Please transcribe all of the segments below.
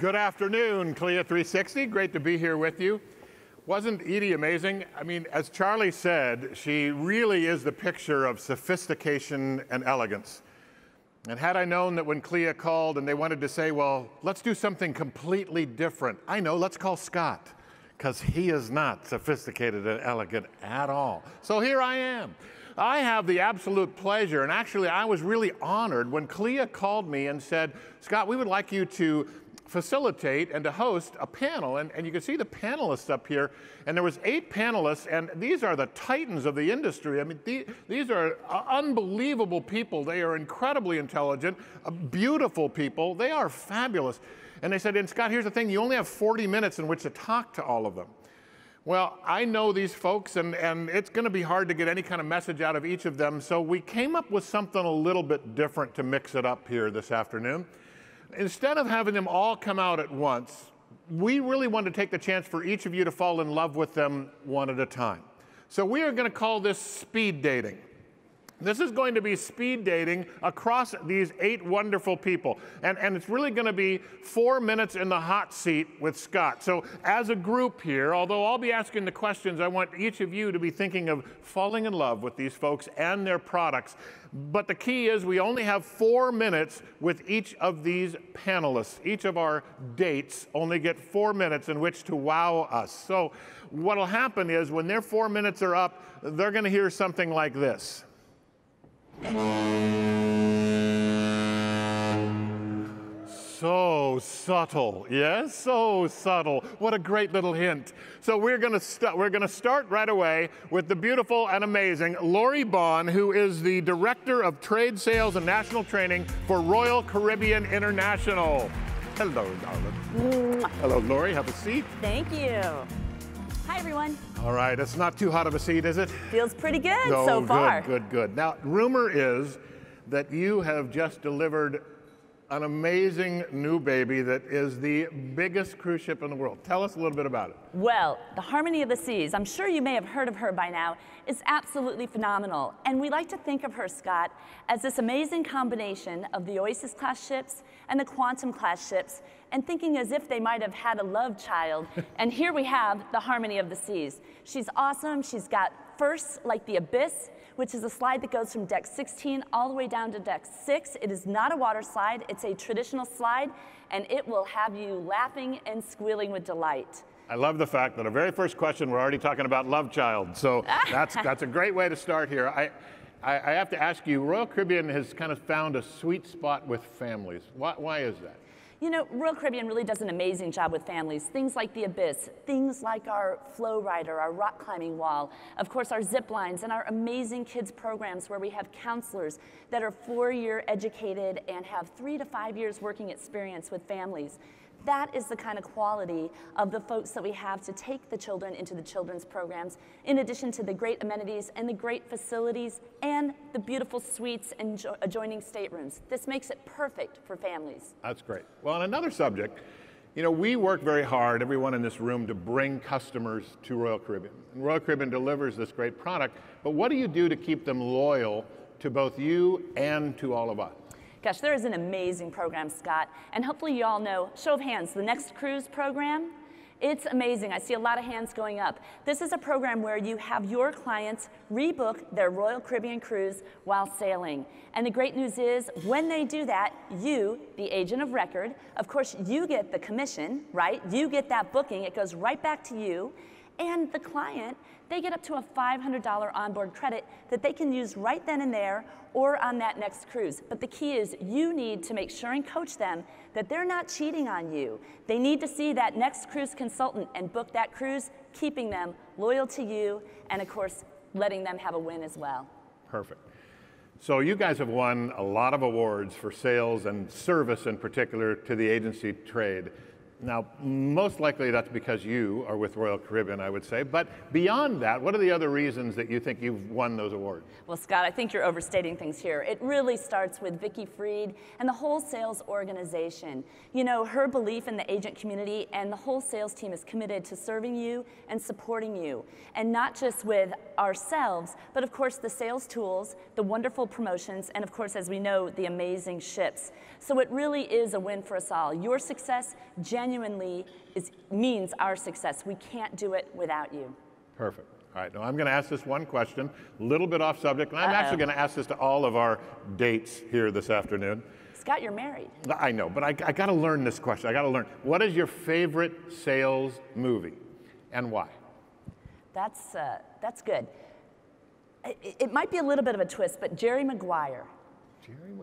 Good afternoon, CLIA 360. Great to be here with you. Wasn't Edie amazing? I mean, as Charlie said, she really is the picture of sophistication and elegance. And had I known that when CLIA called and they wanted to say, well, let's do something completely different. I know, let's call Scott, because he is not sophisticated and elegant at all. So here I am. I have the absolute pleasure, and actually I was really honored when CLIA called me and said, Scott, we would like you to facilitate and to host a panel, and you can see the panelists up here, and there was 8 panelists, and these are the titans of the industry. I mean, these are unbelievable people. They are incredibly intelligent, beautiful people. They are fabulous. And they said, and Scott, here's the thing, you only have 40 minutes in which to talk to all of them. Well, I know these folks, and it's gonna be hard to get any kind of message out of each of them, so we came up with something a little bit different to mix it up here this afternoon. Instead of having them all come out at once, we really wanted to take the chance for each of you to fall in love with them one at a time. So we are going to call this speed dating. This is going to be speed dating across these 8 wonderful people. And it's really going to be 4 minutes in the hot seat with Scott. So as a group here, although I'll be asking the questions, I want each of you to be thinking of falling in love with these folks and their products. But the key is we only have 4 minutes with each of these panelists. Each of our dates only get 4 minutes in which to wow us. So what'll happen is when their 4 minutes are up, they're going to hear something like this. So subtle, yes, so subtle. What a great little hint. So we're gonna start right away with the beautiful and amazing Lori Bond, who is the Director of Trade Sales and National Training for Royal Caribbean International. Hello, darling. Hello, Lori, have a seat. Thank you. Hi, everyone. All right, it's not too hot of a seat, is it? Feels pretty good so far. Good. Now, rumor is that you have just delivered an amazing new baby that is the biggest cruise ship in the world. Tell us a little bit about it. Well, the Harmony of the Seas, I'm sure you may have heard of her by now, is absolutely phenomenal. And we like to think of her, Scott, as this amazing combination of the Oasis-class ships and the Quantum-class ships, and thinking as if they might have had a love child. And here we have the Harmony of the Seas. She's awesome. She's got firsts like the Abyss, which is a slide that goes from deck 16 all the way down to deck 6. It is not a water slide, it's a traditional slide, and it will have you laughing and squealing with delight. I love the fact that our very first question, we're already talking about love child, so that's a great way to start here. I have to ask you, Royal Caribbean has kind of found a sweet spot with families. Why is that? You know, Royal Caribbean really does an amazing job with families. Things like the Abyss, things like our Flow Rider, our rock climbing wall, of course our zip lines, and our amazing kids programs where we have counselors that are 4-year educated and have 3 to 5 years working experience with families. That is the kind of quality of the folks that we have to take the children into the children's programs, in addition to the great amenities and the great facilities and the beautiful suites and adjoining staterooms. This makes it perfect for families. That's great. Well, on another subject, you know, we work very hard, everyone in this room, to bring customers to Royal Caribbean. And Royal Caribbean delivers this great product, but what do you do to keep them loyal to both you and to all of us? Gosh, there is an amazing program, Scott, and hopefully you all know, show of hands, the Next Cruise program. It's amazing. I see a lot of hands going up. This is a program where you have your clients rebook their Royal Caribbean cruise while sailing. And the great news is, when they do that, you, the agent of record, of course you get the commission, right? You get that booking, it goes right back to you. And the client, they get up to a $500 onboard credit that they can use right then and there or on that next cruise. But the key is you need to make sure and coach them that they're not cheating on you. They need to see that next cruise consultant and book that cruise, keeping them loyal to you and, of course, letting them have a win as well. Perfect. So you guys have won a lot of awards for sales and service in particular to the agency trade. Now, most likely that's because you are with Royal Caribbean, I would say. But beyond that, what are the other reasons that you think you've won those awards? Well, Scott, I think you're overstating things here. It really starts with Vicky Freed and the whole sales organization. You know, her belief in the agent community and the whole sales team is committed to serving you and supporting you. And not just with ourselves, but of course the sales tools, the wonderful promotions, and of course, as we know, the amazing ships. So it really is a win for us all. Your success genuinely means our success. We can't do it without you. Perfect. All right, now I'm going to ask this one question, a little bit off subject, and I'm actually going to ask this to all of our dates here this afternoon. Scott, you're married. I know, but I got to learn this question. I got to learn. What is your favorite sales movie and why? That's good. It might be a little bit of a twist, but Jerry Maguire.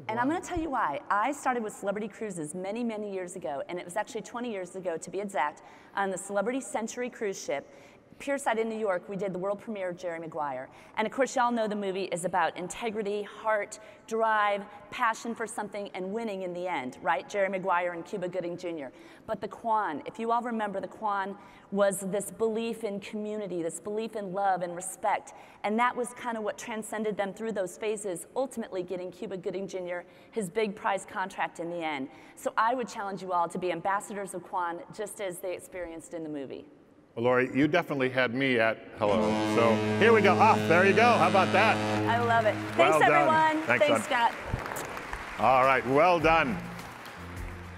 And I'm going to tell you why. I started with Celebrity Cruises many, many years ago, and it was actually 20 years ago, to be exact, on the Celebrity Century cruise ship, Pierside in New York. We did the world premiere of Jerry Maguire. And of course, y'all know the movie is about integrity, heart, drive, passion for something, and winning in the end, right? Jerry Maguire and Cuba Gooding Jr. But the Quan, if you all remember, the Quan was this belief in community, this belief in love and respect. And that was kind of what transcended them through those phases, ultimately getting Cuba Gooding Jr. his big prize contract in the end. So I would challenge you all to be ambassadors of Quan, just as they experienced in the movie. Well, Lori, you definitely had me at hello. So here we go. Ah, there you go. How about that? I love it. Thanks, everyone. Thanks, Scott. All right, well done.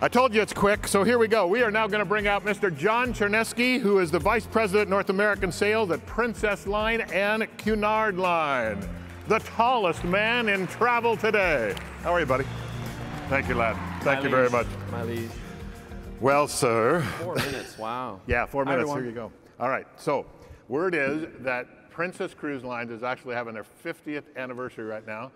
I told you it's quick, so here we go. We are now going to bring out Mr. John Chernesky, who is the Vice President, North American Sales at Princess Line and Cunard Line, the tallest man in travel today. How are you, buddy? Thank you, lad. Thank you very much. My liege. Well, sir. 4 minutes, wow. Yeah, 4 minutes, here you go. All right, so word is that Princess Cruise Lines is actually having their 50th anniversary right now.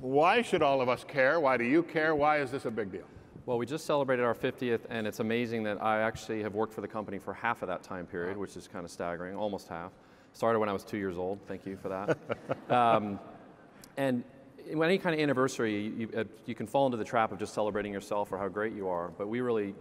Why should all of us care? Why do you care? Why is this a big deal? Well, we just celebrated our 50th, and it's amazing that I actually have worked for the company for half of that time period, which is kind of staggering, almost half. Started when I was 2 years old, thank you for that. And any kind of anniversary, you can fall into the trap of just celebrating yourself or how great you are, but we really,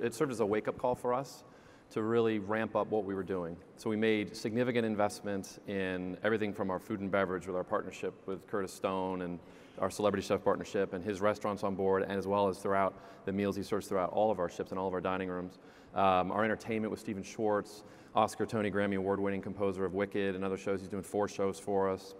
it served as a wake-up call for us to really ramp up what we were doing. So we made significant investments in everything from our food and beverage with our partnership with Curtis Stone and our celebrity chef partnership and his restaurants on board, and as well as throughout the meals he serves throughout all of our ships and all of our dining rooms. Our entertainment with Stephen Schwartz, Oscar, Tony, Grammy award-winning composer of Wicked and other shows. He's doing 4 shows for us.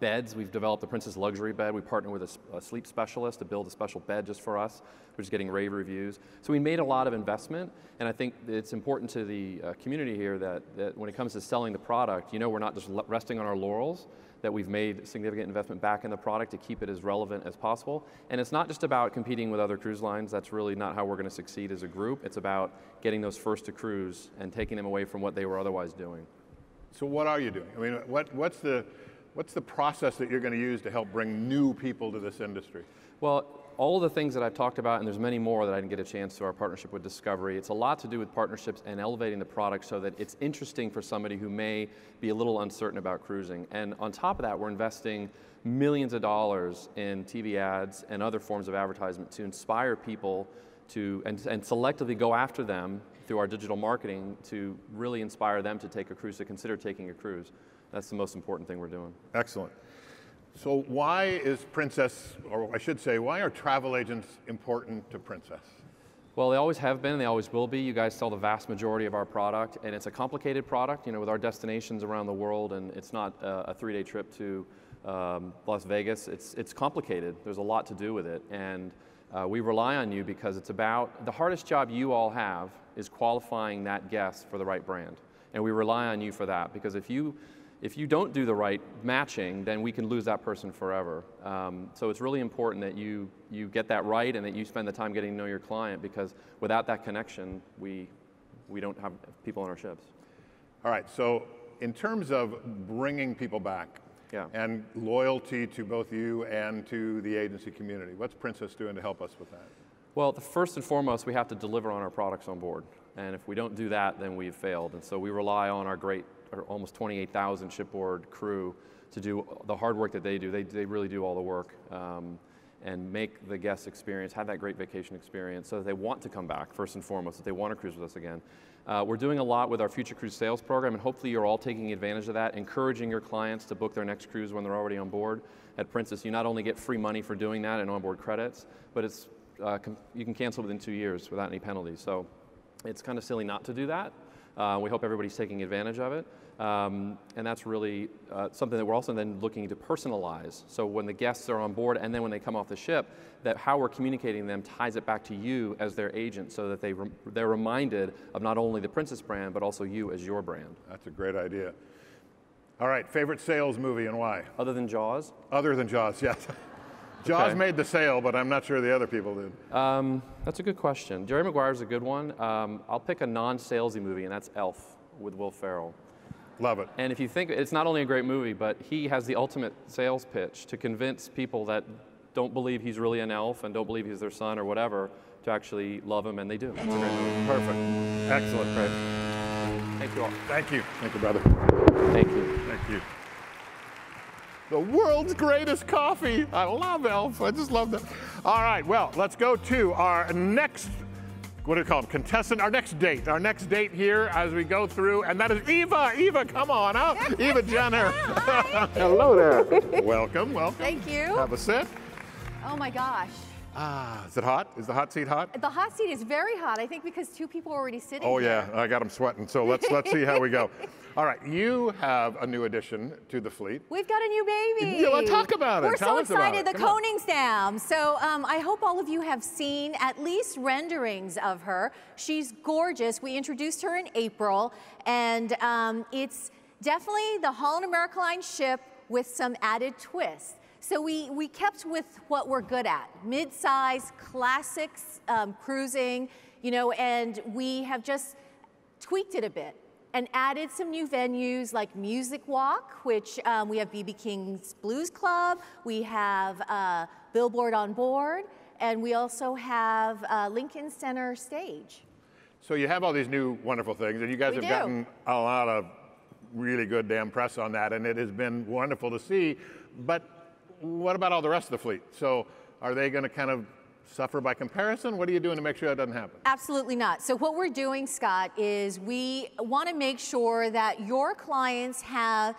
Beds, we've developed the Princess Luxury bed. We partner with a sleep specialist to build a special bed just for us, which is getting rave reviews. So we made a lot of investment, and I think it's important to the community here that when it comes to selling the product, you know, we're not just resting on our laurels, that we've made significant investment back in the product to keep it as relevant as possible. And it's not just about competing with other cruise lines. That's really not how we're going to succeed as a group. It's about getting those first to cruise and taking them away from what they were otherwise doing. So what are you doing? I mean, what's the process that you're going to use to help bring new people to this industry? Well, all of the things that I've talked about, and there's many more that I didn't get a chance to, our partnership with Discovery, it's a lot to do with partnerships and elevating the product so that it's interesting for somebody who may be a little uncertain about cruising. And on top of that, we're investing millions of dollars in TV ads and other forms of advertisement to inspire people to, and selectively go after them through our digital marketing to really inspire them to take a cruise, to consider taking a cruise. That's the most important thing we're doing. Excellent. So why is Princess, or I should say, why are travel agents important to Princess? Well, they always have been, and they always will be. You guys sell the vast majority of our product, and it's a complicated product, you know, with our destinations around the world, and it's not a 3-day trip to Las Vegas. It's complicated. There's a lot to do with it, and we rely on you because it's about, the hardest job you all have is qualifying that guest for the right brand, and we rely on you for that, because if you don't do the right matching, then we can lose that person forever. So it's really important that you get that right and that you spend the time getting to know your client, because without that connection, we don't have people on our ships. All right, so in terms of bringing people back, yeah, and loyalty to both you and to the agency community, what's Princess doing to help us with that? Well, the first and foremost, we have to deliver on our products on board. And if we don't do that, then we've failed. And so we rely on our great, or almost 28,000 shipboard crew to do the hard work that they do. They really do all the work. and make the guest experience, have that great vacation experience so that they want to come back, first and foremost, that they want to cruise with us again. We're doing a lot with our Future Cruise Sales program, and hopefully you're all taking advantage of that, encouraging your clients to book their next cruise when they're already on board. At Princess, you not only get free money for doing that and onboard credits, but it's, you can cancel within 2 years without any penalties. So it's kind of silly not to do that. We hope everybody's taking advantage of it. And that's really something that we're also then looking to personalize. So when the guests are on board and then when they come off the ship, that how we're communicating them ties it back to you as their agent so that they they're reminded of not only the Princess brand, but also you as your brand. That's a great idea. All right, favorite sales movie and why? Other than Jaws? Other than Jaws, yes. Jaws okay. Made the sale, but I'm not sure the other people did. That's a good question. Jerry Maguire's a good one. I'll pick a non-salesy movie, and that's Elf with Will Ferrell. Love it. And if you think, it's not only a great movie, but he has the ultimate sales pitch to convince people that don't believe he's really an elf and don't believe he's their son or whatever to actually love him, and they do. It's a great movie. Perfect. Excellent. Great. Thank you all. Thank you. Thank you, brother. Thank you. Thank you. The world's greatest coffee. I love Elf. I just love them. All right, well, let's go to our next, what do we call them, contestant, our next date here as we go through, and that is Eva. Eva, come on up. Eva Jenner. Hello there. Welcome, welcome. Thank you. Have a sit. Oh my gosh. Ah, is it hot? Is the hot seat hot? The hot seat is very hot, I think because two people are already sitting here. Oh yeah, I got them sweating, so let's see how we go. All right, you have a new addition to the fleet. We've got a new baby. Yeah, let's talk about it. We're so excited, the Koningsdam. So I hope all of you have seen at least renderings of her. She's gorgeous. We introduced her in April, and it's definitely the Holland America Line ship with some added twists. So we kept with what we're good at, mid-size, classics, cruising, you know, and we have just tweaked it a bit and added some new venues like Music Walk, which we have B.B. King's Blues Club, we have Billboard on Board, and we also have Lincoln Center Stage. So you have all these new wonderful things, and you guys have gotten a lot of really good damn press on that, and it has been wonderful to see, but what about all the rest of the fleet? So are they gonna kind of suffer by comparison? What are you doing to make sure that doesn't happen? Absolutely not. So what we're doing, Scott, is we want to make sure that your clients has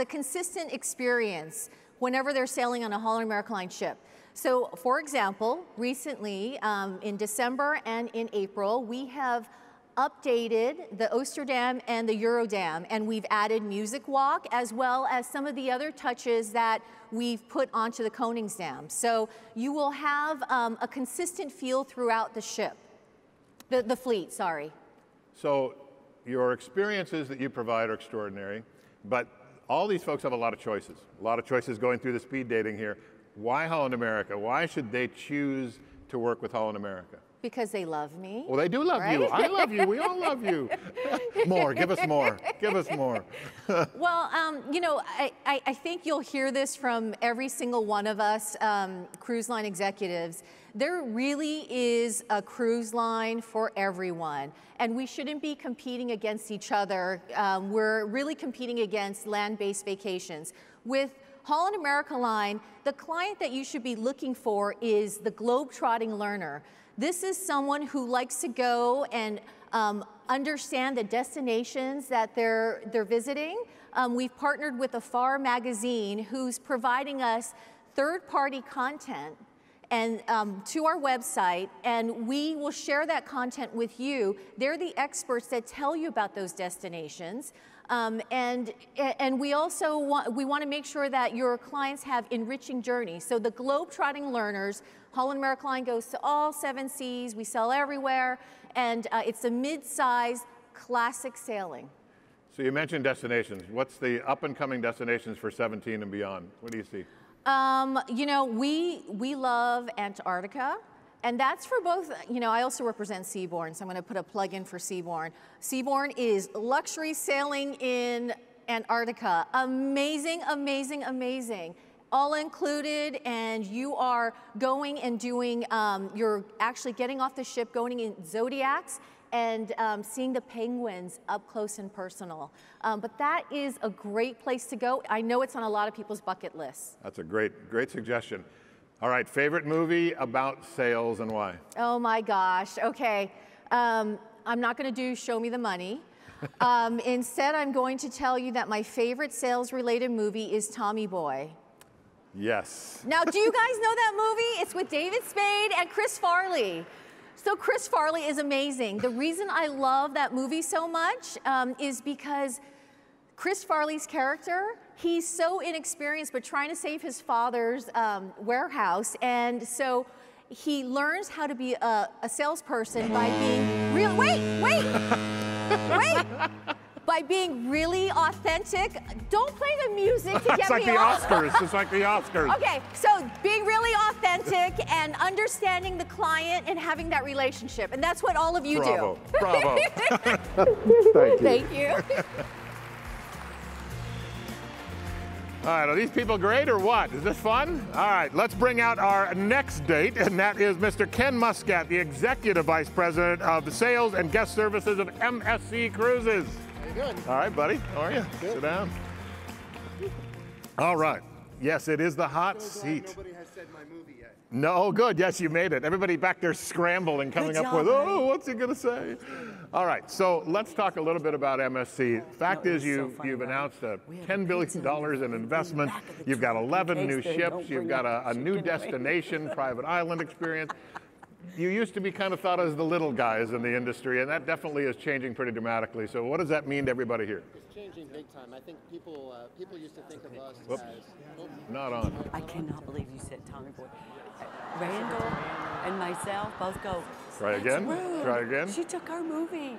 a consistent experience whenever they're sailing on a Holland America Line ship. So for example, recently in December and in April, we have updated the Oosterdam and the Eurodam, and we've added Music Walk as well as some of the other touches that we've put onto the Koningsdam. So you will have a consistent feel throughout the ship, the fleet, sorry. So your experiences that you provide are extraordinary, but all these folks have a lot of choices going through the speed dating here. Why Holland America? Why should they choose to work with Holland America? Because they love me. Well, they do love you. I love you. We all love you. More. Give us more. Give us more. Well, you know, I think you'll hear this from every single one of us cruise line executives. There really is a cruise line for everyone, and we shouldn't be competing against each other. We're really competing against land-based vacations. With Holland America Line, the client that you should be looking for is the globe-trotting learner. This is someone who likes to go and understand the destinations that they're visiting. We've partnered with Afar magazine, who's providing us third-party content and to our website, and we will share that content with you. They're the experts that tell you about those destinations. And we also want to make sure that your clients have enriching journeys. So the globe-trotting learners, Holland America Line goes to all 7 seas, we sell everywhere, and it's a mid-size classic sailing. So you mentioned destinations. What's the up-and-coming destinations for 17 and beyond? What do you see? You know, we love Antarctica. And that's for both, you know, I also represent Seabourn, so I'm gonna put a plug in for Seabourn. Seabourn is luxury sailing in Antarctica. Amazing, amazing, amazing. All included, and you are going and doing, you're actually getting off the ship, going in Zodiacs, and seeing the penguins up close and personal. But that is a great place to go. I know it's on a lot of people's bucket lists. That's a great, great suggestion. All right, favorite movie about sales and why? Oh my gosh, okay. I'm not gonna do Show Me the Money. Instead, I'm going to tell you that my favorite sales-related movie is Tommy Boy. Yes. Now, do you guys know that movie? It's with David Spade and Chris Farley. So Chris Farley is amazing. The reason I love that movie so much is because Chris Farley's character, he's so inexperienced, but trying to save his father's warehouse. And so he learns how to be a salesperson by being real. By being really authentic. Don't play the music to get me off. It's like the Oscars. It's like the Oscars. Okay, so being really authentic and understanding the client and having that relationship. And that's what all of you do. Bravo. Thank you. Thank you. All right, are these people great or what? Is this fun? All right, let's bring out our next date, and that is Mr. Ken Muscat, the Executive Vice President of Sales and Guest Services of MSC Cruises. How you doing? All right, buddy, how are you? Good. Sit down. All right, yes, it is the hot seat. Nobody has said my movie yet. No, good, yes, you made it. Everybody back there scrambling, coming up with, oh, what's he gonna say? All right, so let's talk a little bit about MSC. Fact is, you've announced $10 billion in investment. You've got 11 new ships. You've got a new destination, private island experience. You used to be kind of thought as the little guys in the industry, and that definitely is changing pretty dramatically. So what does that mean to everybody here? It's changing big time. I think people used to think of us as... Not on. I cannot believe you said Tommy Boy. Randall and myself both go, try again, try again. She took our movie.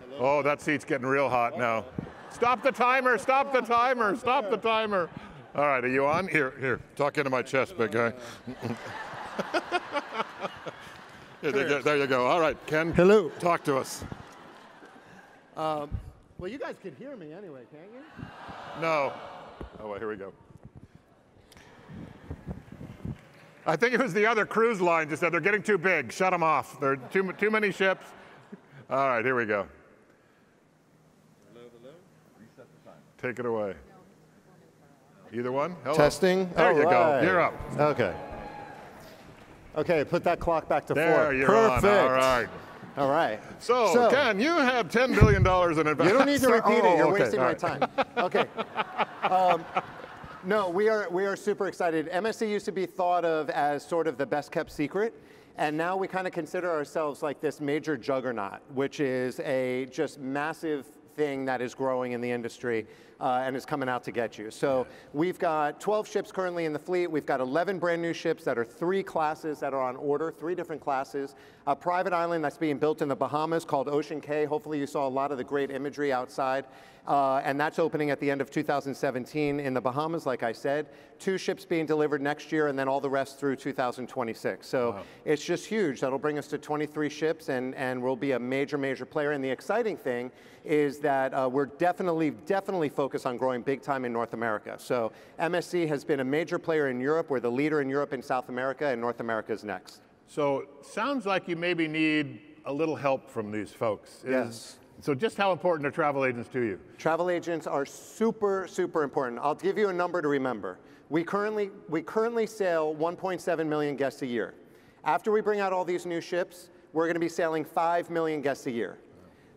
Hello. Oh, that seat's getting real hot now. Stop the timer, stop the timer, stop the timer. All right, are you on? Here, here, talk into my chest, big guy. There you go, all right, Ken. Hello. Talk to us. Well, you guys can hear me anyway, can't you? No. Oh, well, here we go. I think it was the other cruise line just said they're getting too big. Shut them off. There are too many ships. All right, here we go. Hello, hello. Reset the time. Take it away. Either one? Hello. Testing. There you go. You're up. Okay. Okay, put that clock back to 4. There, you're perfect. On. All right. All right. So, Ken, you have $10 billion in investment. You don't need to repeat it. You're wasting my time. Okay. No, we are super excited. MSC used to be thought of as sort of the best kept secret, and now we kind of consider ourselves like this major juggernaut, which is a just massive thing that is growing in the industry and is coming out to get you. So we've got 12 ships currently in the fleet. We've got 11 brand new ships that are 3 classes that are on order, 3 different classes. A private island that's being built in the Bahamas called Ocean Cay. Hopefully you saw a lot of the great imagery outside. And that's opening at the end of 2017 in the Bahamas, like I said. 2 ships being delivered next year, and then all the rest through 2026. So it's just huge. That'll bring us to 23 ships, and we'll be a major, major player. And the exciting thing is that we're definitely focused on growing big time in North America. So MSC has been a major player in Europe. We're the leader in Europe and South America, and North America is next. So sounds like you maybe need a little help from these folks. Yes. So just how important are travel agents to you? Travel agents are super, super important. I'll give you a number to remember. We currently sail 1.7 million guests a year. After we bring out all these new ships, we're going to be sailing 5 million guests a year.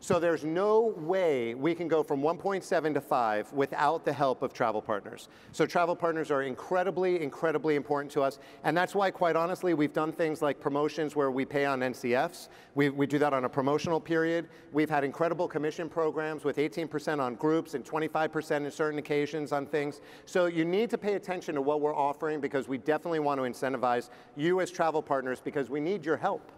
So there's no way we can go from 1.7 to 5 without the help of travel partners. So travel partners are incredibly, incredibly important to us. And that's why, quite honestly, we've done things like promotions where we pay on NCFs. We do that on a promotional period. We've had incredible commission programs with 18% on groups and 25% in certain occasions on things. So you need to pay attention to what we're offering, because we definitely want to incentivize you as travel partners, because we need your help.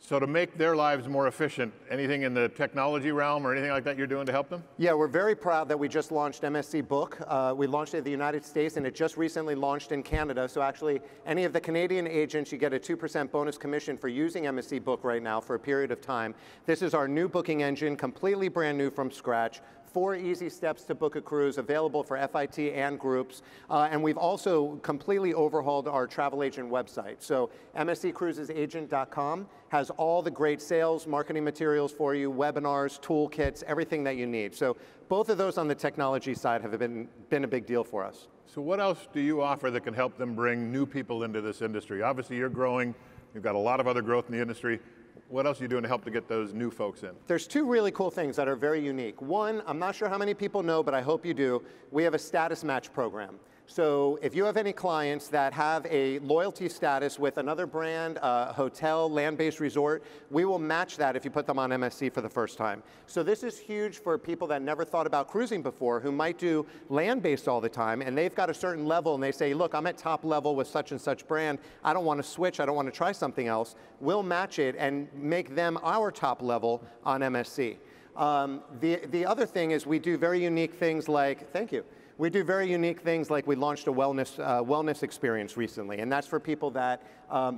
So to make their lives more efficient, anything in the technology realm or anything like that you're doing to help them? Yeah, we're very proud that we just launched MSC Book. We launched it in the United States, and it just recently launched in Canada. So actually, any of the Canadian agents, you get a 2% bonus commission for using MSC Book right now for a period of time. This is our new booking engine, completely brand new from scratch, 4 easy steps to book a cruise, available for FIT and groups. And we've also completely overhauled our travel agent website. So msccruisesagent.com has all the great sales, marketing materials for you, webinars, toolkits, everything that you need. So both of those on the technology side have been a big deal for us. So what else do you offer that can help them bring new people into this industry? Obviously you're growing, you've got a lot of other growth in the industry. What else are you doing to help to get those new folks in? There's 2 really cool things that are very unique. One, I'm not sure how many people know, but I hope you do. We have a status match program. So if you have any clients that have a loyalty status with another brand, hotel, land-based resort, we will match that if you put them on MSC for the first time. So this is huge for people that never thought about cruising before, who might do land-based all the time, and they've got a certain level, and they say, look, I'm at top level with such and such brand. I don't want to switch. I don't want to try something else. We'll match it and make them our top level on MSC. The other thing is we do very unique things like, thank you. We do very unique things like we launched a wellness experience recently, and that's for people that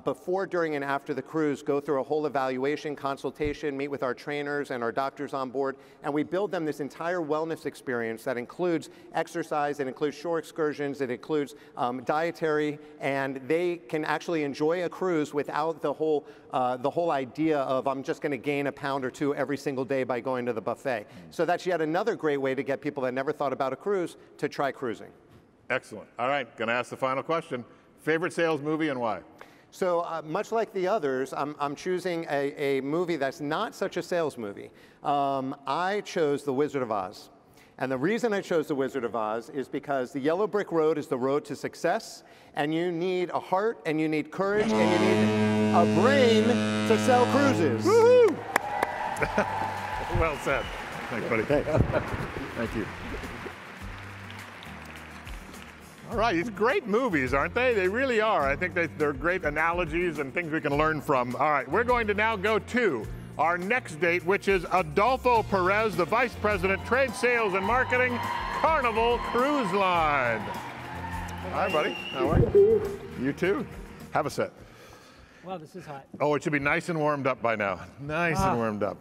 before, during, and after the cruise go through a whole evaluation, consultation, meet with our trainers and our doctors on board, and we build them this entire wellness experience that includes exercise, it includes shore excursions, it includes dietary, and they can actually enjoy a cruise without the whole idea of I'm just gonna gain a pound or 2 every single day by going to the buffet. So that's yet another great way to get people that never thought about a cruise to try cruising. Excellent. All right, gonna ask the final question. Favorite sales movie and why? So much like the others, I'm choosing a movie that's not such a sales movie. I chose The Wizard of Oz. And the reason I chose The Wizard of Oz is because the yellow brick road is the road to success, and you need a heart, and you need courage, and you need a brain to sell cruises. Woohoo! Well said. Thanks, buddy. Thank you. All right, these great movies, aren't they? They really are. I think they're great analogies and things we can learn from. All right, we're going to now go to our next date, which is Adolfo Perez, the Vice President, Trade Sales and Marketing, Carnival Cruise Line. Hi, buddy. How are you? You too. Have a set. Wow, this is hot. Oh, it should be nice and warmed up by now. Nice and warmed up.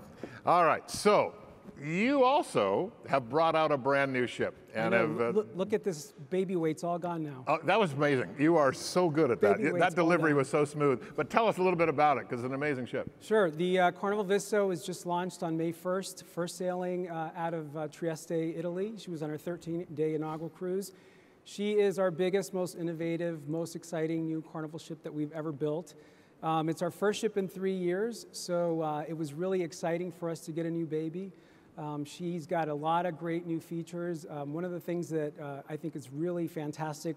All right, so you also have brought out a brand new ship. And look at this baby weight, it's all gone now. Oh, that was amazing. You are so good at that. That delivery was so smooth. But tell us a little bit about it, because it's an amazing ship. Sure, the Carnival Visto was just launched on May 1st, first sailing out of Trieste, Italy. She was on her 13-day inaugural cruise. She is our biggest, most innovative, most exciting new Carnival ship that we've ever built. It's our first ship in 3 years, so it was really exciting for us to get a new baby. She's got a lot of great new features. One of the things that I think is really fantastic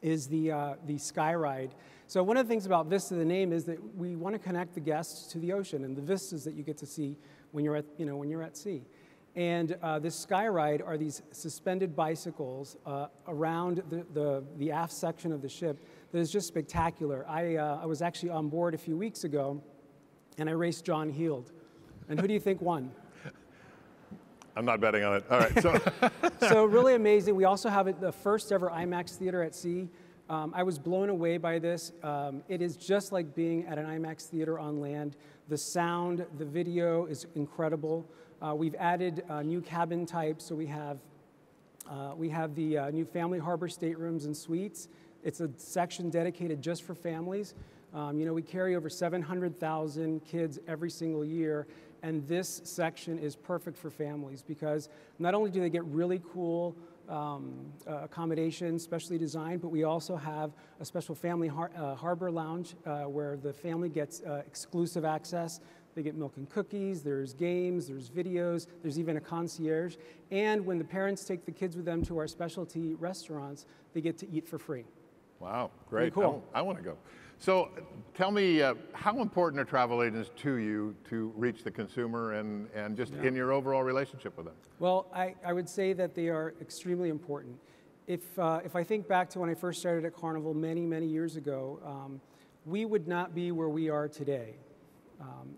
is the Sky Ride. So one of the things about Vista, the name, is that we want to connect the guests to the ocean and the vistas that you get to see when you're at, when you're at sea. And this Sky Ride are these suspended bicycles around the aft section of the ship that is just spectacular. I was actually on board a few weeks ago, and I raced John Heald. And who do you think won? I'm not betting on it. All right. So, so really amazing. We also have the first ever IMAX theater at sea. I was blown away by this. It is just like being at an IMAX theater on land. The sound, the video is incredible. We've added new cabin types. So we have the new family harbor staterooms and suites. It's a section dedicated just for families. We carry over 700,000 kids every single year. And this section is perfect for families because not only do they get really cool accommodations, specially designed, but we also have a special family harbor lounge where the family gets exclusive access. They get milk and cookies, there's games, there's videos, there's even a concierge. And when the parents take the kids with them to our specialty restaurants, they get to eat for free. Wow, great. Pretty cool. I want to go. So tell me, how important are travel agents to you to reach the consumer and just in your overall relationship with them? Well, I would say that they are extremely important. If I think back to when I first started at Carnival many, many years ago, we would not be where we are today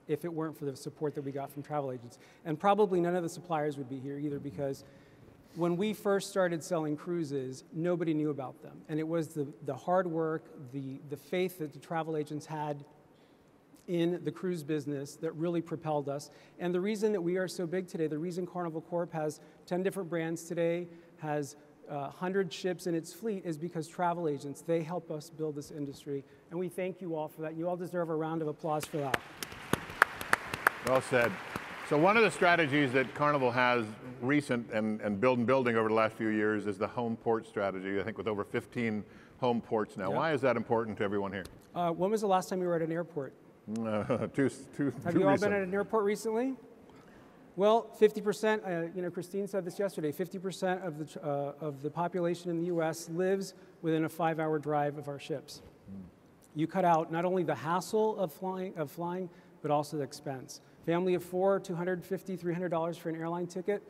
if it weren't for the support that we got from travel agents. And probably none of the suppliers would be here either, because when we first started selling cruises, nobody knew about them. And it was the hard work, the faith that the travel agents had in the cruise business that really propelled us. And the reason that we are so big today, the reason Carnival Corp has 10 different brands today, has 100 ships in its fleet, is because travel agents, they help us build this industry. And we thank you all for that. You all deserve a round of applause for that. Well said. So one of the strategies that Carnival has recent and building over the last few years is the home port strategy, I think with over 15 home ports now. Yep. Why is that important to everyone here? When was the last time you were at an airport? Have you all been at an airport recently? Well, 50%, you know, Christine said this yesterday, 50% of the population in the US lives within a 5-hour drive of our ships. Mm. You cut out not only the hassle of flying, but also the expense. Family of four, $250, $300 for an airline ticket,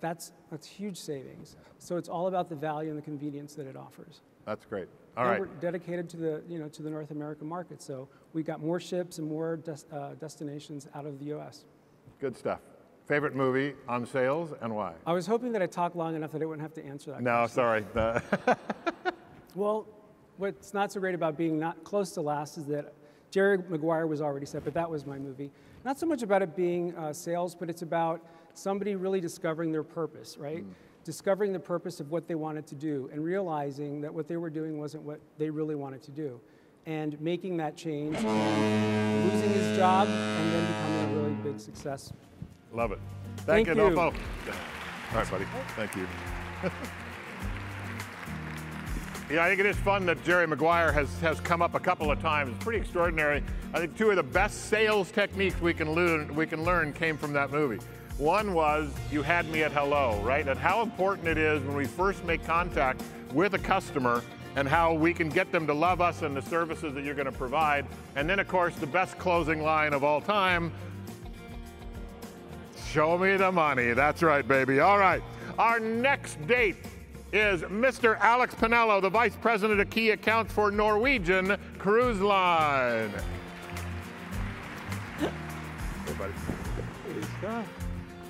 that's huge savings. So it's all about the value and the convenience that it offers. That's great. All right. We're dedicated to the, you know, to the North American market. So we've got more ships and more destinations out of the US. Good stuff. Favorite movie on sales and why? I was hoping that I talked long enough that I wouldn't have to answer that question. No, sorry. Well, what's not so great about being not close to last is that Jerry Maguire was already set, but that was my movie. Not so much about it being sales, but it's about somebody really discovering their purpose, right? Mm. Discovering the purpose of what they wanted to do and realizing that what they were doing wasn't what they really wanted to do. And making that change, losing his job, and then becoming a really big success. Love it. Thank you. All right, buddy. Thank you. Yeah, I think it is fun that Jerry Maguire has come up a couple of times. It's pretty extraordinary. I think two of the best sales techniques we can learn came from that movie. One was, you had me at hello, right? And how important it is when we first make contact with a customer and how we can get them to love us and the services that you're going to provide. And then, of course, the best closing line of all time, show me the money. That's right, baby. All right. Our next date is Mr. Alex Pinello, the Vice President of Key Accounts for Norwegian Cruise Line. Hey, buddy.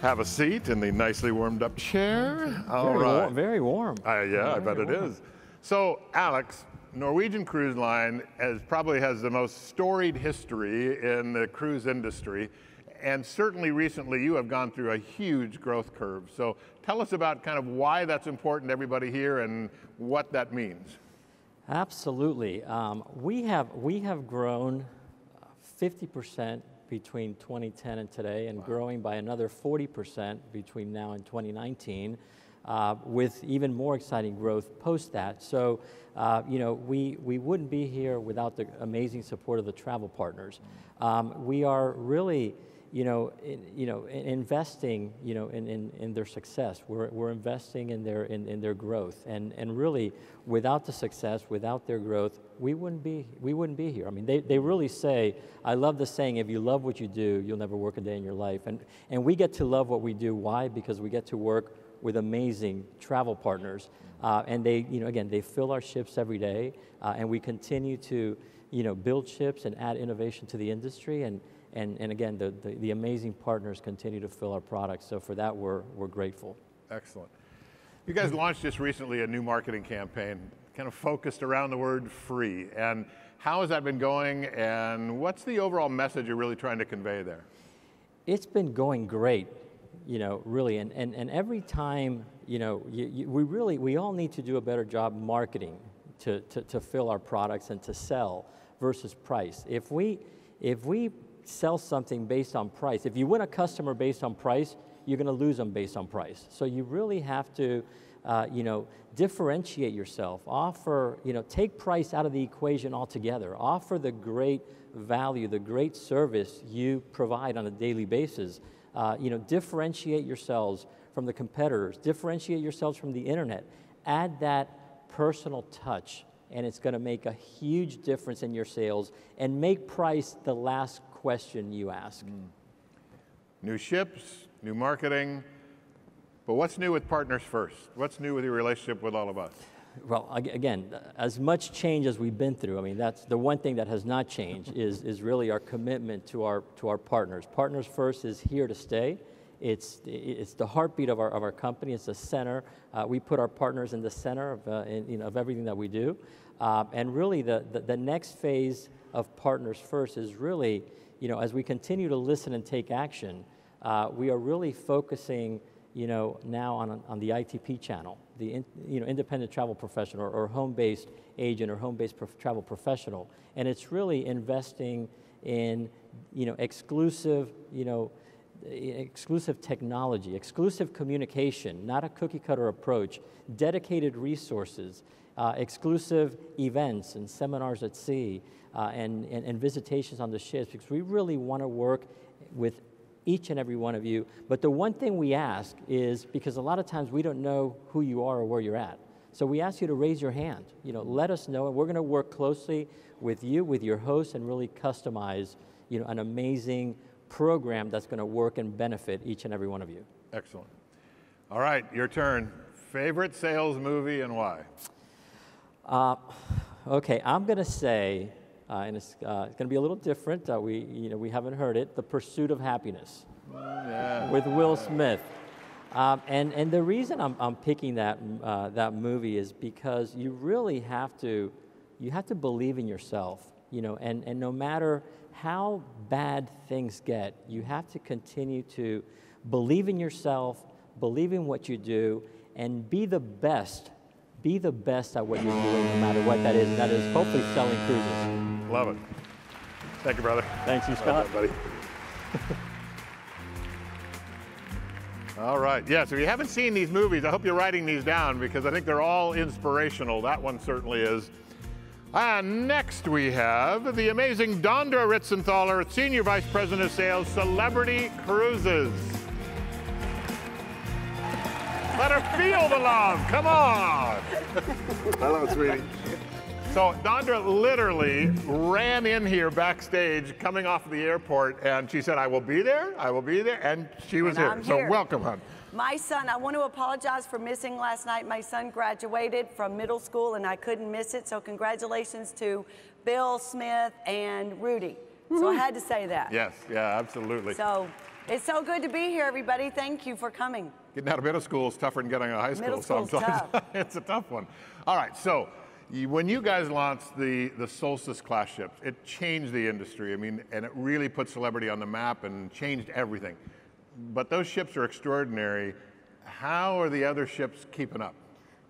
Have a seat in the nicely warmed up chair. All right. Very warm. Yeah, I bet it is. So, Alex, Norwegian Cruise Line probably has the most storied history in the cruise industry. And certainly recently you have gone through a huge growth curve. So tell us about kind of why that's important to everybody here and what that means. Absolutely. We have grown 50% between 2010 and today, and growing by another 40% between now and 2019, with even more exciting growth post that. So, you know, we wouldn't be here without the amazing support of the travel partners. We are really, investing, in their success. We're investing in their growth, and really, without the success, without their growth, we wouldn't be here. I mean, they really say, I love the saying, if you love what you do, you'll never work a day in your life. And we get to love what we do. Why? Because we get to work with amazing travel partners, and they, again, they fill our ships every day, and we continue to, build ships and add innovation to the industry, and again, the amazing partners continue to fill our products. So for that, we're grateful. Excellent. You guys launched just recently a new marketing campaign, kind of focused around the word free. And how has that been going? And what's the overall message you're really trying to convey there? It's been going great, really. And every time, we all need to do a better job marketing to fill our products and to sell versus price. If we sell something based on price, if you win a customer based on price, you're going to lose them based on price. So you really have to, differentiate yourself, offer, take price out of the equation altogether, offer the great value, the great service you provide on a daily basis, differentiate yourselves from the competitors, differentiate yourselves from the internet, add that personal touch, and it's going to make a huge difference in your sales, and make price the last question you ask. Mm. New ships, new marketing, but what's new with Partners First? What's new with your relationship with all of us? Well, again, as much change as we've been through, I mean, that's the one thing that has not changed is really our commitment to our partners. Partners First is here to stay. It's the heartbeat of our company. It's the center. We put our partners in the center of everything that we do. And really, the next phase of Partners First is really, as we continue to listen and take action, we are really focusing, now on the ITP channel, the independent travel professional, or home-based agent, or home-based travel professional, and it's really investing in, exclusive technology, exclusive communication, not a cookie-cutter approach, dedicated resources, exclusive events and seminars at sea, and visitations on the ships, because we really want to work with each and every one of you. But the one thing we ask is, because a lot of times we don't know who you are or where you're at, so we ask you to raise your hand. Let us know, and we're going to work closely with you, with your hosts, and really customize, an amazing program that's going to work and benefit each and every one of you. Excellent. All right, your turn. Favorite sales movie and why? Okay, I'm going to say, and it's going to be a little different. We haven't heard it. The Pursuit of Happiness, yeah, with Will Smith. And the reason I'm picking that movie is because you really have to believe in yourself, and no matter how bad things get, you have to continue to believe in yourself, believe in what you do, and be the best. Be the best at what you're doing, no matter what that is. And that is hopefully selling cruises. Love it. Thank you, brother. Thanks, you, Scott. Well done, buddy. All right. Yeah, so if you haven't seen these movies, I hope you're writing these down, because I think they're all inspirational. That one certainly is. And next we have the amazing Dondra Ritzenthaler, Senior Vice President of Sales, Celebrity Cruises. Let her feel the love. Come on. Hello, sweetie. So Dondra literally ran in here backstage coming off the airport, and she said, I will be there, I will be there, and she was here. So welcome, hon. My son, I want to apologize for missing last night. My son graduated from middle school, and I couldn't miss it, so congratulations to Bill, Smith, and Rudy. So I had to say that. Yes, yeah, absolutely. So it's so good to be here, everybody. Thank you for coming. Getting out of middle school is tougher than getting out of high school. Middle school's sometimes. Tough. It's a tough one. All right, so when you guys launched the Solstice-class ships, it changed the industry. I mean, and it really put Celebrity on the map and changed everything. But those ships are extraordinary. How are the other ships keeping up?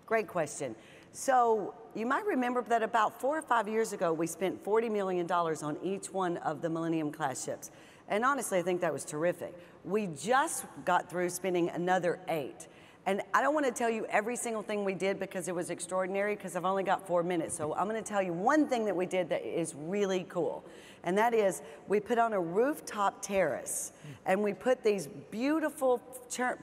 Great question. So you might remember that about 4 or 5 years ago, we spent $40 million on each one of the Millennium-class ships. And honestly, I think that was terrific. We just got through spending another 8. And I don't want to tell you every single thing we did, because it was extraordinary, because I've only got 4 minutes. So I'm going to tell you one thing that we did that is really cool. And that is, we put on a rooftop terrace, and we put these beautiful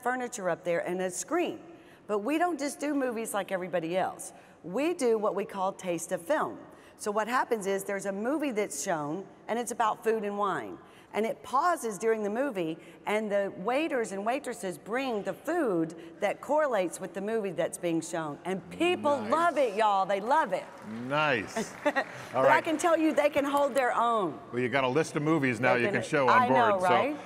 furniture up there and a screen. But we don't just do movies like everybody else. We do what we call taste of film. So what happens is, there's a movie that's shown, and it's about food and wine. And it pauses during the movie, and the waiters and waitresses bring the food that correlates with the movie that's being shown. And people love it, y'all. They love it. Nice. All but right. I can tell you, they can hold their own. Well, you got a list of movies now you can show on board. I know, right?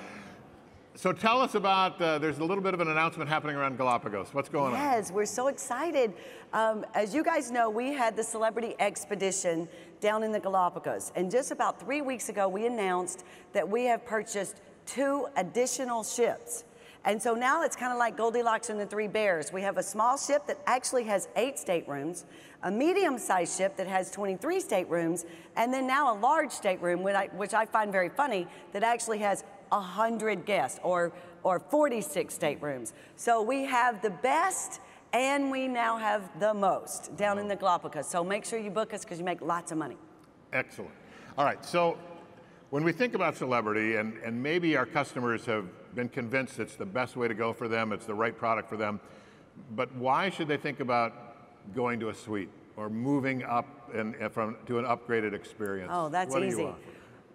So tell us about, there's a little bit of an announcement happening around Galapagos. What's going on? Yes, we're so excited. As you guys know, we had the Celebrity Expedition down in the Galapagos. And just about 3 weeks ago, we announced that we have purchased 2 additional ships. And so now it's kind of like Goldilocks and the Three Bears. We have a small ship that actually has 8 staterooms, a medium-sized ship that has 23 staterooms, and then now a large stateroom, which I find very funny, that actually has 100 guests, or 46 staterooms. So we have the best, and we now have the most down in the Galapagos. So make sure you book us, because you make lots of money. Excellent. All right, so when we think about Celebrity, and maybe our customers have been convinced it's the best way to go for them, it's the right product for them, but why should they think about going to a suite or moving up to an upgraded experience? Oh, that's what easy.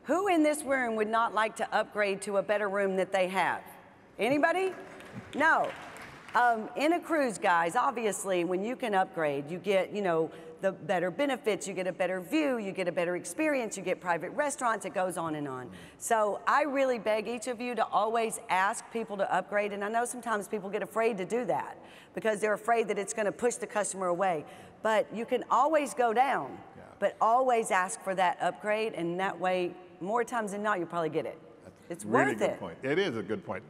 Who in this room would not like to upgrade to a better room that they have? Anybody? No. In a cruise, guys, obviously, when you can upgrade, you get, the better benefits, you get a better view, you get a better experience, you get private restaurants, it goes on and on. So I really beg each of you to always ask people to upgrade, and I know sometimes people get afraid to do that because they're afraid that it's gonna push the customer away, but you can always go down, but always ask for that upgrade, and that way, more times than not, you'll probably get it. It's really worth it. Point. It is a good point.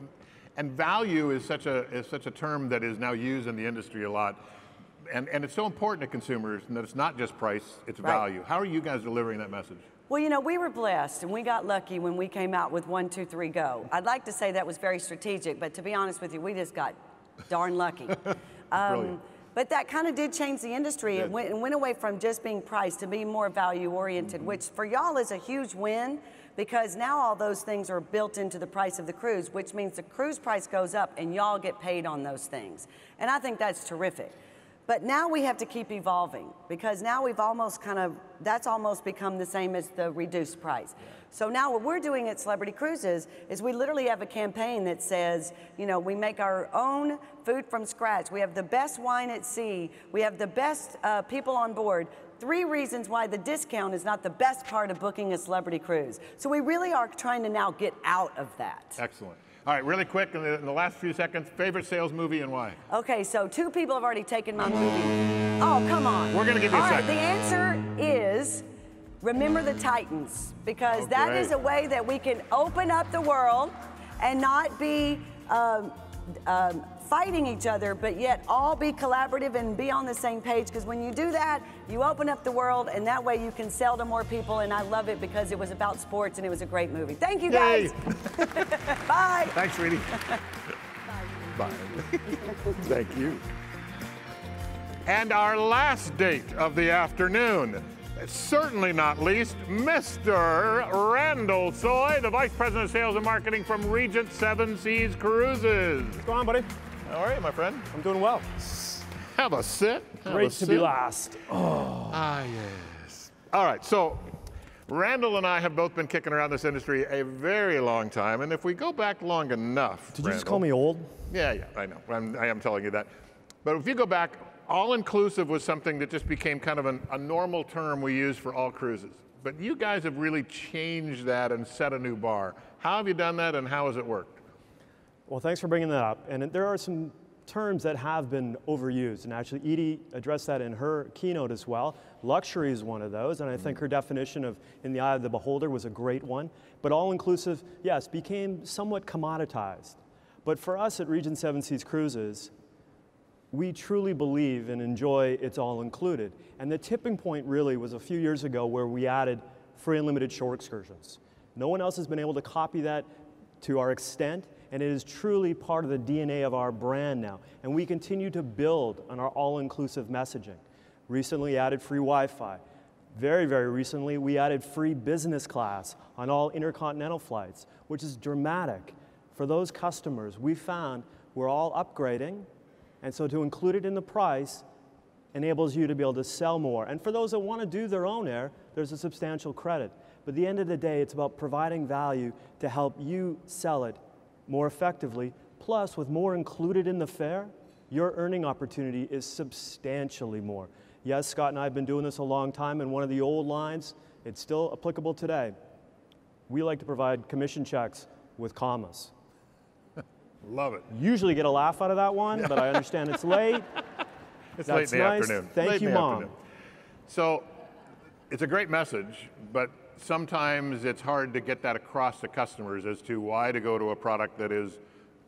And value is such a term that is now used in the industry a lot. And it's so important to consumers that it's not just price, it's value. How are you guys delivering that message? Well, you know, we were blessed and we got lucky when we came out with 1, 2, 3, go. I'd like to say that was very strategic, but to be honest with you, we just got darn lucky. But that kind of did change the industry. It went away from just being price to being more value-oriented, which for y'all is a huge win, because now all those things are built into the price of the cruise, which means the cruise price goes up and y'all get paid on those things. And I think that's terrific. But now we have to keep evolving, because now we've almost kind of, that's almost become the same as the reduced price. So now what we're doing at Celebrity Cruises is we literally have a campaign that says, you know, we make our own food from scratch. We have the best wine at sea. We have the best people on board. 3 reasons why the discount is not the best part of booking a celebrity cruise. So we really are trying to now get out of that. Excellent. All right, really quick, in the last few seconds, favorite sales movie and why? Okay, so 2 people have already taken my movie. Oh, come on. We're gonna give you a second. All right, the answer is Remember the Titans, because that is a way that we can open up the world and not be fighting each other, but yet all be collaborative and be on the same page, because when you do that, you open up the world, and that way you can sell to more people, and I love it because it was about sports and it was a great movie. Thank you, guys. Bye. Thanks, sweetie. Bye. Thank you. And our last date of the afternoon, certainly not least, Mr. Randall Soy, the Vice President of Sales and Marketing from Regent Seven Seas Cruises. What's going on, buddy? How are you, my friend? I'm doing well. Have a sit. Great to be last. Oh. Ah, yes. All right, so Randall and I have both been kicking around this industry a very long time, and if we go back long enough, Did you just call me old? Yeah, yeah, I know. I am telling you that. But if you go back, all-inclusive was something that just became kind of a normal term we use for all cruises. But you guys have really changed that and set a new bar. How have you done that, and how has it worked? Well, thanks for bringing that up. And there are some terms that have been overused, and actually Edie addressed that in her keynote as well. Luxury is one of those, and I think her definition of in the eye of the beholder was a great one. But all-inclusive, yes, became somewhat commoditized. But for us at Regent Seven Seas Cruises, we truly believe and enjoy it's all included. And the tipping point really was a few years ago where we added free and limited shore excursions. No one else has been able to copy that to our extent, and it is truly part of the DNA of our brand now. And we continue to build on our all-inclusive messaging. Recently added free Wi-Fi. Very, very recently, we added free business class on all intercontinental flights, which is dramatic. For those customers, we found we're all upgrading, and so to include it in the price enables you to be able to sell more. And for those that want to do their own air, there's a substantial credit. But at the end of the day, it's about providing value to help you sell it more effectively. Plus, with more included in the fare, your earning opportunity is substantially more. Yes, Scott and I have been doing this a long time, and one of the old lines, it's still applicable today. We like to provide commission checks with commas. Love it. Usually get a laugh out of that one, but I understand it's late. It's late in the afternoon. Thank you, Mom. So it's a great message, but sometimes it's hard to get that across to customers as to why to go to a product that is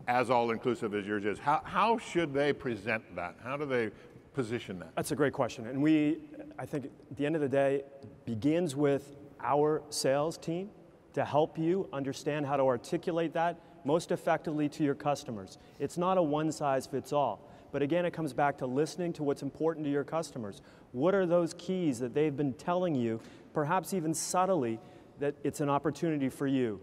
as all-inclusive as yours is. How should they present that? How do they position that? That's a great question. And we, I think at the end of the day, begins with our sales team to help you understand how to articulate that most effectively to your customers. It's not a one-size-fits-all, but again, it comes back to listening to what's important to your customers. What are those keys that they've been telling you, perhaps even subtly, that it's an opportunity for you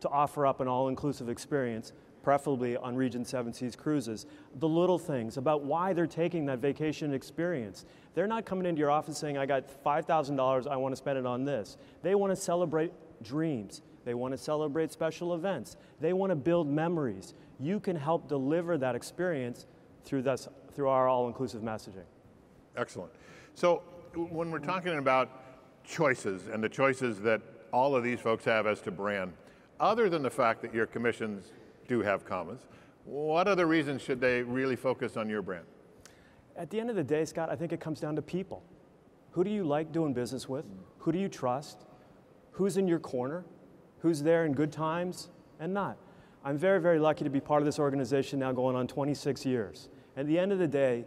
to offer up an all-inclusive experience, preferably on Regent Seven Seas Cruises? The little things about why they're taking that vacation experience. They're not coming into your office saying, I got $5,000, I want to spend it on this. They want to celebrate dreams. They want to celebrate special events. They want to build memories. You can help deliver that experience through our all-inclusive messaging. Excellent. So when we're talking about choices and the choices that all of these folks have as to brand, other than the fact that your commissions do have commas, what other reasons should they really focus on your brand? At the end of the day, Scott, I think it comes down to people. Who do you like doing business with? Who do you trust? Who's in your corner? Who's there in good times and not? I'm very, very lucky to be part of this organization now going on 26 years. At the end of the day,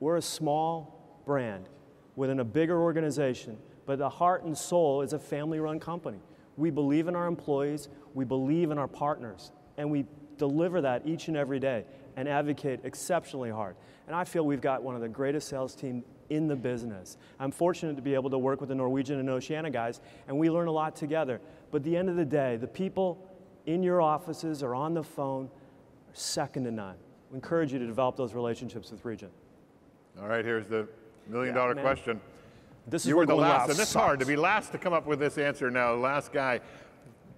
we're a small brand within a bigger organization, but the heart and soul is a family-run company. We believe in our employees, we believe in our partners, and we deliver that each and every day and advocate exceptionally hard. And I feel we've got one of the greatest sales teams in the business. I'm fortunate to be able to work with the Norwegian and Oceania guys, and we learn a lot together. But at the end of the day, the people in your offices or on the phone are second to none. We encourage you to develop those relationships with Regent. All right, here's the million-dollar question. This is you were the last, and it's hard to be last to come up with this answer now. Last guy,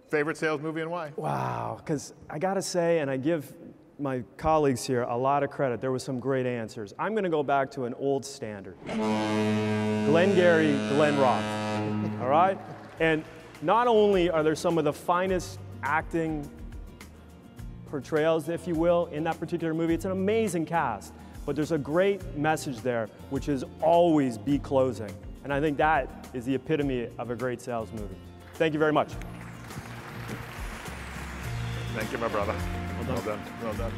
favorite sales movie and why? Wow, because I got to say, and I give my colleagues here a lot of credit, there were some great answers. I'm going to go back to an old standard. Glengarry Glen Ross, all right? And not only are there some of the finest acting portrayals, if you will, in that particular movie, it's an amazing cast. But there's a great message there, which is always be closing. And I think that is the epitome of a great sales movie. Thank you very much. Thank you, my brother. Well done. Well done. Well done.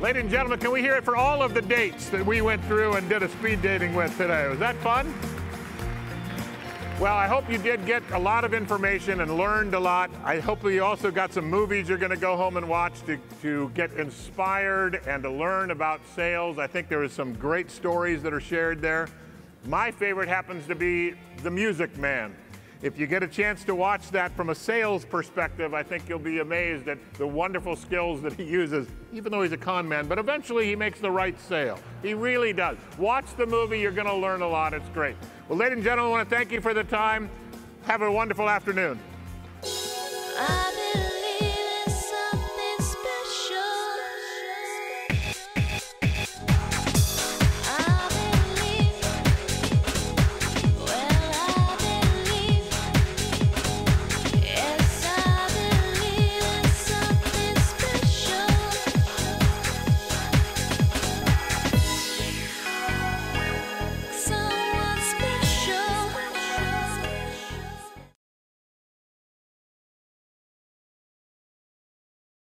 Ladies and gentlemen, can we hear it for all of the dates that we went through and did a speed dating with today? Was that fun? Well, I hope you did get a lot of information and learned a lot. I hope you also got some movies you're going to go home and watch to get inspired and to learn about sales. I think there is some great stories that are shared there. My favorite happens to be The Music Man. If you get a chance to watch that from a sales perspective, I think you'll be amazed at the wonderful skills that he uses, even though he's a con man, but eventually he makes the right sale. He really does. Watch the movie, you're gonna learn a lot, it's great. Well, ladies and gentlemen, I wanna thank you for the time. Have a wonderful afternoon.